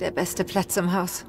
Der beste Platz im Haus.